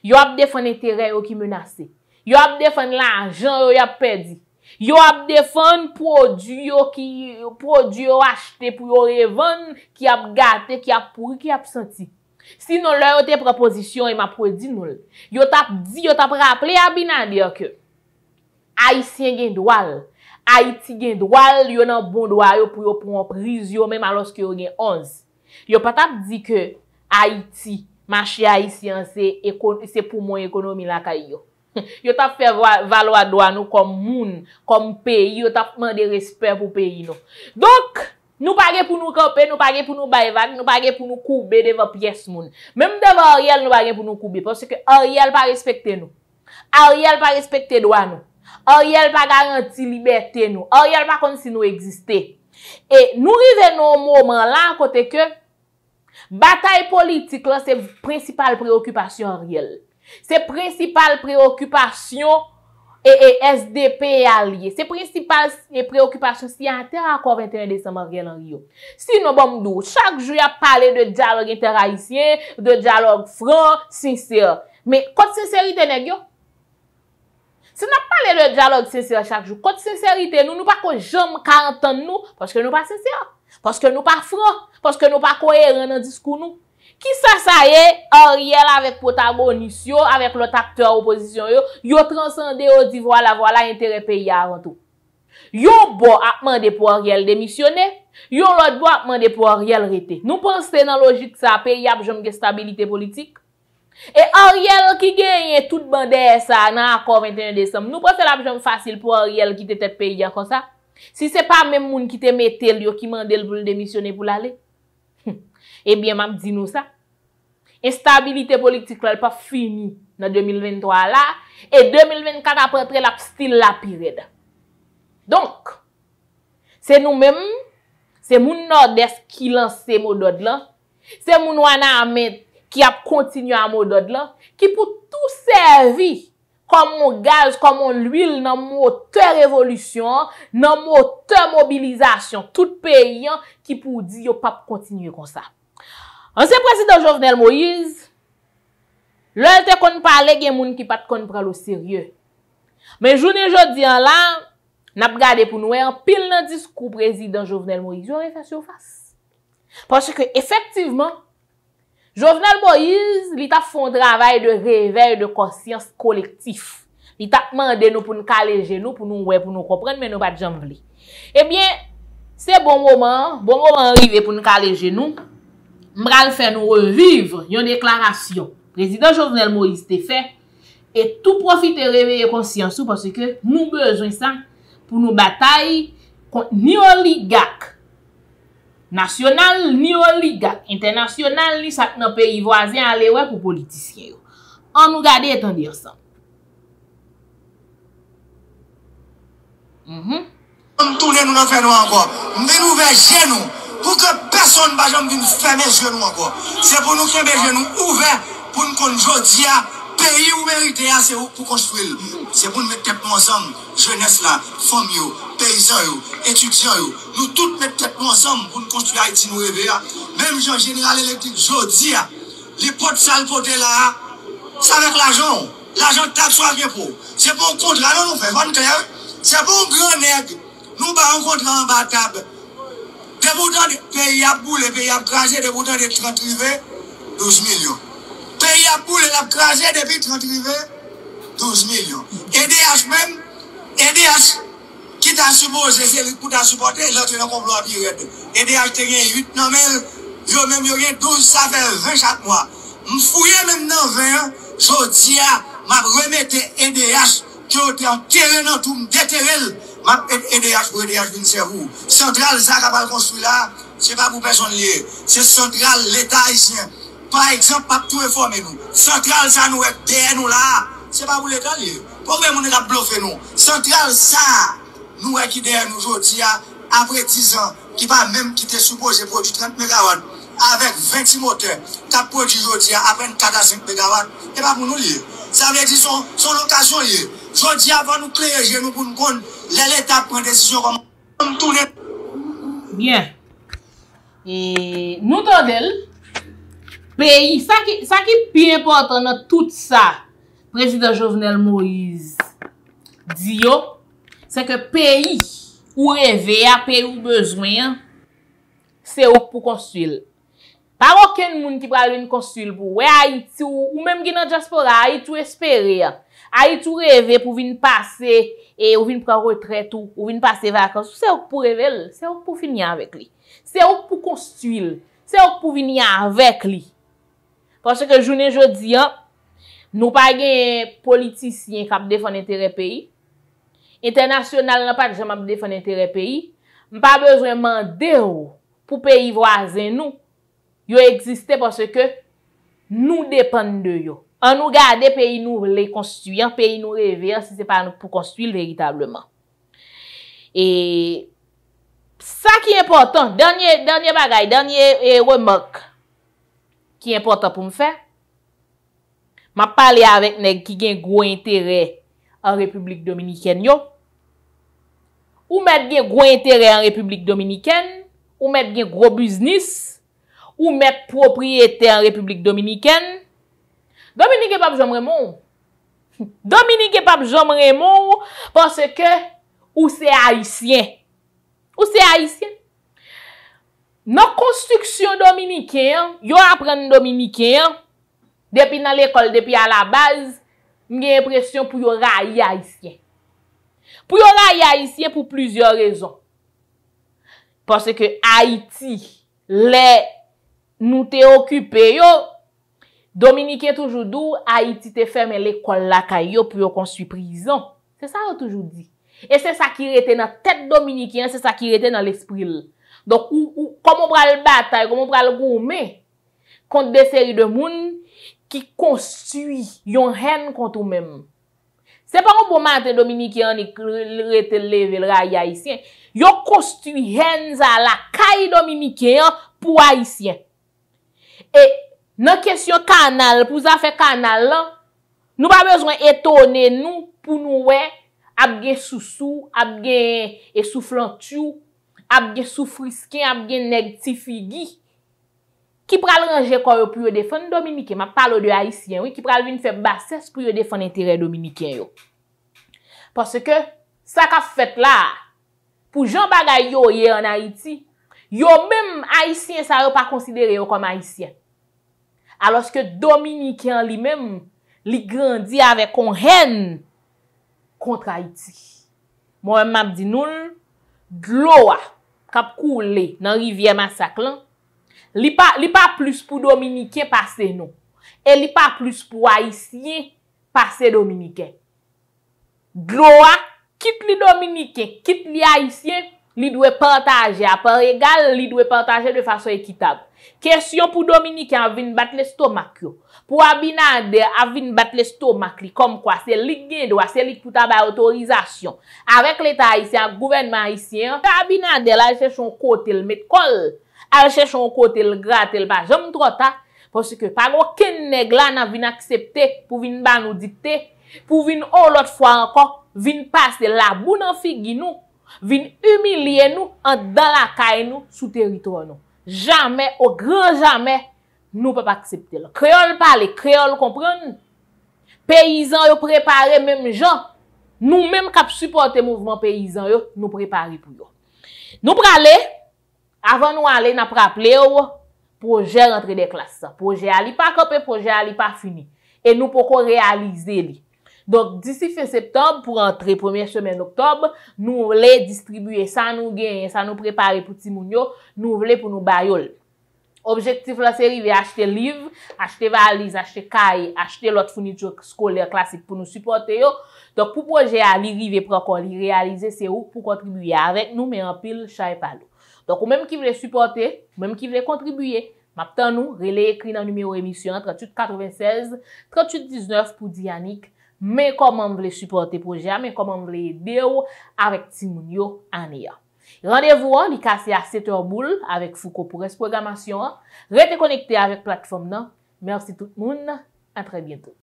Yo a défendre l'intérêt qui menacé. Yo a défendre l'argent yo a perdu. Yo a défendre produit qui produit acheté pour yo revendre qui a gâté, qui a pourri, qui a senti. Sinon leur te proposition et m'a produit nous. Yo t'a dit, yo t'a rappelé Abinader que haïtien gen droit. Haïti gen droit, yo nan bon droit yo pou yo prendre prison même alors que yo gen 11. Yo pa tap di que Haïti, marché haïtien c'est pour mon économie la kayo. Yo tap fait valoir droit nous comme moun, comme pays, yo tap mandé respect pour pays nous. Donc, nous pa gen pour nous camper, nous pa gen pour nous bay vague, nous pa gen pour nous courber devant pièce moun. Même devant Ariel, nous pa gen pour nous courber parce que Ariel pa respecte nous. Ariel pa respecte droit nous. Ariel pas garanti liberté nous. Ariel pas comme si nous exister. Et nous arrivons au moment là côté que bataille politique là c'est principale préoccupation Ariel. C'est principale préoccupation et SDP allié. C'est principale préoccupation si à accord 21 décembre Ariel Henry. Sinon bon dou, chaque jour il a parlé de dialogue interhaïtien, de dialogue franc, sincère. Mais quand sincérité nèg yo si nous parlons de dialogue sincère chaque jour, quand sincérité, nous ne pouvons jamais 40 ans nous, parce que nous ne sommes pas sincères, parce que nous ne sommes pas francs, parce que nous ne sommes pas cohérents dans le discours. Nous. Qui ça est, Ariel avec protagoniste, avec l'autre acteur opposition, ils ont transcendé, ils ont dit voilà, voilà, intérêt pays avant tout. Ils ont beau demander pour Ariel démissionner, ils ont l'autre beau demander pour Ariel rester. Nous pensons dans la logique ça, pays a besoin de stabilité politique. Et Ariel qui gagne tout bande ça dans l'accord 21 décembre. Nous pensons la jambe facile pour Ariel qui était tête pays comme ça. Si c'est pas même moun qui te mettait lui qui mandel pour le démissionner pour l'aller. Eh bien m'a dit nous ça. Instabilité politique là pas fini dans 2023 là et 2024 après entrer la style la pire. Donc c'est nous-mêmes, c'est moun nord-est qui lance mot d'ordre là. C'est moun wana qui a continué à mot d'ordre là, qui pour tout servir comme mon gaz, comme mon l'huile dans moteur révolution, dans moteur mobilisation, tout pays qui pour dire pas continuer comme ça. Ancien président Jovenel Moïse, l'un te kon parler gen moun ki pat kon pral au sérieux. Mais journée jodi an là, n'a regardé pour nous en pile dans discours président Jovenel Moïse, yo refait surface. Parce que effectivement Jovenel Moïse, il a fait un travail de réveil de conscience collectif. Il a demandé nous pour nous caler nous, pour nous comprendre, mais nous pas de jambes. Eh bien, c'est bon moment arrivé pour nous caler nous. M'ral faire nous revivre une déclaration. Président Jovenel Moïse te fait et tout profiter réveiller conscience parce que nous besoin ça pour nous bataille contre ni oligarque national ni oligarque international ni ça dans pays voisin aller ouais pour politiciens. On nous garder et dire ça. On tourner nous faire nous encore. Nous ouvrir genou pour que personne pas jamais vienne fermer genou encore. C'est pour nous que genou ouvert pour nous conjodier pays où mérité c'est pour construire. C'est pour nous mettre tête ensemble jeunesse là, famille yo, paysans yo, étudiants yo. Nous tous mettre tête ensemble pour nous construire Haïti nous rêver. Même Jean Général Électrique jodi les potes sales potes là, c'est avec l'argent. L'argent tape sur rien pour. C'est pour contre là nous fait vendre clair. C'est pour grand nèg. Nous pas contre en bas table. Des boutons de pays à boule, pays à craser, des boutons de 30 rivets, 12 millions. Pays à boule, la crasé depuis 30 rivets, 12 millions. EDH même, EDH, qui t'a supposé, c'est le coup t'a supporté, l'autre est un complot à pirate. EDH te gagne 8 nomels, yo même yo gagne 12, ça fait 20 chaque mois. M'fouillé même dans 20, je dis à, m'a remetté EDH, qui a été enterré dans tout, m'déterré, m'a EDH pour EDH d'une cerveau. Central, ça qu'a pas construit là, c'est pas pour personne lié, c'est central, l'État haïtien. Par exemple, pas tout informer nous. Central, ça nous est derrière nous là. C'est pas pour l'État. Pour même, on est là bluffé nous. Central, ça nous est qui derrière nous aujourd'hui, après 10 ans, qui va même quitter supposé produit 30 MW avec 26 moteurs, qui a produit aujourd'hui après 4 à 5 MW. Et pas pour nous lier. Ça veut dire son location liée. Aujourd'hui, avant nous créer, nous pour nous connaître, l'État prend des décisions comme tout. Bien. Et nous tendons. Pays, ça qui est plus important dans tout ça, président Jovenel Moïse dit, c'est que pays où rêver, pays où besoin, c'est pour construire. Pas aucun monde qui parle une construire pour Haïti ou même qui dans la diaspora, Haïti ou espérer, Haïti ou rêver pour venir passer et ou venir prendre retraite ou venir passer vacances, c'est pour rêver, c'est pour finir avec lui, c'est pour construire, c'est pour venir avec lui. Parce que journée jodi an, nous pas gen politicien qui défend l'intérêt pays. International n'a pas jamais défend l'intérêt pays. Pas besoin mandé pour pays voisin nous. Yo existe parce que nous dépendons de yo. On nous garde pays nous les construire, pays nous rêver si c'est pas nous pour construire véritablement. Et ça qui est important, dernier bagage, dernier remarque. Qui est important pour me faire. M'a parlé avec nèg qui gen gros intérêt en République Dominicaine yo. Ou met gen gros intérêt en République Dominicaine, ou met gen gros business, ou met propriété en République Dominicaine. Dominique est pas Jean Raymond. Dominique est pas Jean Raymond parce que ou c'est haïtien. Ou c'est haïtien. Nos constructions dominicaines, yo apprennent dominicain depuis dans l'école, depuis à la base, j'ai l'impression pour yo railler haïtien. Pour yo railler haïtien pour plusieurs raisons. Parce que Haïti, les nous t'es occupé yo, dominicain toujours dou Haïti te fermé l'école la caillou pour yo construire prison. C'est ça yo toujours dit. Et c'est ça qui était dans tête dominicain, c'est ça qui était dans l'esprit. Donc, comment on prend le bataille, comment on prend le gourmet contre des séries de monde qui construit une haine contre eux-mêmes. C'est pas un bon matin dominicain qui rete levé le rail haïtien. Yon construit haine à la caille dominicain pour haïtien. Et, dans question canal, pour ça faire canal, Nous pas besoin étonner nous pour nous ouais abgé soussou, abgé essoufflantou, abgé soufrisquin, abgé nèg ti figi qui pral ranger corps pour défendre dominicain. M'a parle de haïtien oui qui pral venir faire bassesse pour défendre intérêt dominicain yo. Parce que ça qu'a fait là pour Jean Bagay yo en Haïti, yo même haïtien ça yo pas considéré comme haïtien. Alors que dominicain lui-même li grandit avec une haine contre Haïti. Moi m'a dit nous l'eau k'ap coulé dans rivière Massacre li pas plus pour dominicain passer non et li pas plus pour haïtien passer dominicain. L'eau quitte les dominicains, quitte les haïtiens, li doit partager à part égal, li doit partager de façon équitable. Question pour dominicain vinn battre l'estomac yo. Pour Abinader vinn battre l'estomac li comme quoi c'est li gen droit, c'est li pou ta ba autorisation. Avec l'état haïtien, gouvernement haïtien, Abinader la cherche un côté le met colle, elle cherche un côté le gratter le pas jamais trop tard parce que pas aucun nèg là n'a vinn accepter pour vinn ba nous dicter, pour vinn l'autre fois encore vinn passer la boue dans figi nous. Vin humilier nous en dans la caille nous sous territoire nous. Jamais au grand jamais nous pas accepter. Créole parler, créole comprendre. Paysans yo préparer même gens. Nous même cap supporter mouvement paysan yo, nous préparer pour yo. Nous praler avant nous aller n'a rappeler projet rentrée des classes. Projet ali pas camper, projet ali pas fini et nous pour réaliser li. Donc, d'ici fin septembre, pour entrer première semaine octobre, nous voulons distribuer ça, nous gagner, ça nous préparer pour Timounio, nous voulons pour nous bayol. Objectif là, c'est arriver à acheter livres, acheter valises, acheter cahiers, acheter l'autre fourniture scolaire classique pour nous supporter. Donc, pour projet à l'arrivée, pour réaliser, c'est où pour contribuer avec nous, mais en pile, ça n'est pas là. Donc, ou même qui voulait supporter, ou même qui voulait contribuer, maintenant nous, relais écrit dans le numéro émission 3896 3819 pour Yanick. Mais comment vous voulez supporter le projet, mais comment vous voulez aider avec Timounio Ania. Rendez-vous li cassé à 7h boule avec Foucault pour la programmation. Restez connecté avec la plateforme. Merci tout le monde. À très bientôt.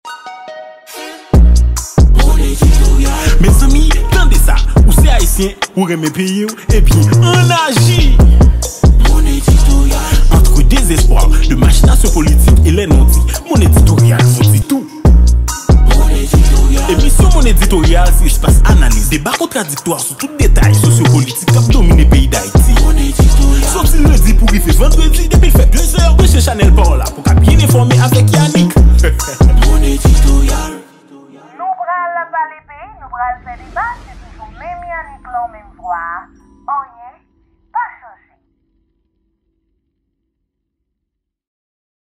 Mes amis, tendez ça. Ou c'est haïtien, ou remet pays, et puis on agit. Entre désespoir, de machination politique et les non-dits, mon éditorial dit tout. Émission mon éditorial, c'est espace analyse, débat contradictoire sur tout détail sociopolitique qui a dominé le pays d'Haïti. Sorti lundi pour y faire vendredi, depuis le fait 2 heures de chez Chanel Paola pour être bien informé avec Yanick. Mon éditorial. Nous prenons la validée, nous prenons le débat.